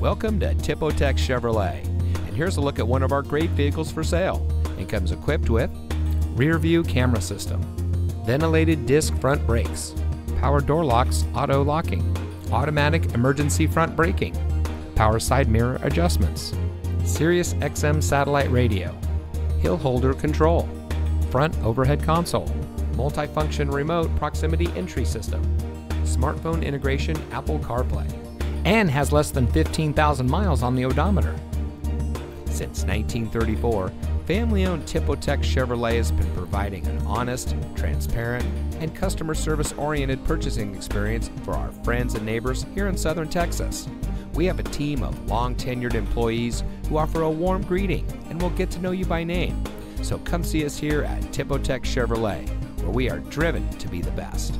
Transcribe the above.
Welcome to Tipotex Chevrolet, and here's a look at one of our great vehicles for sale. It comes equipped with rear view camera system, ventilated disc front brakes, power door locks auto locking, automatic emergency front braking, power side mirror adjustments, Sirius XM satellite radio, hill holder control, front overhead console, multifunction remote proximity entry system, smartphone integration Apple CarPlay, and has less than 15,000 miles on the odometer. Since 1934, family-owned Tipotex Chevrolet has been providing an honest, transparent, and customer service-oriented purchasing experience for our friends and neighbors here in Southern Texas. We have a team of long-tenured employees who offer a warm greeting and will get to know you by name. So come see us here at Tipotex Chevrolet, where we are driven to be the best.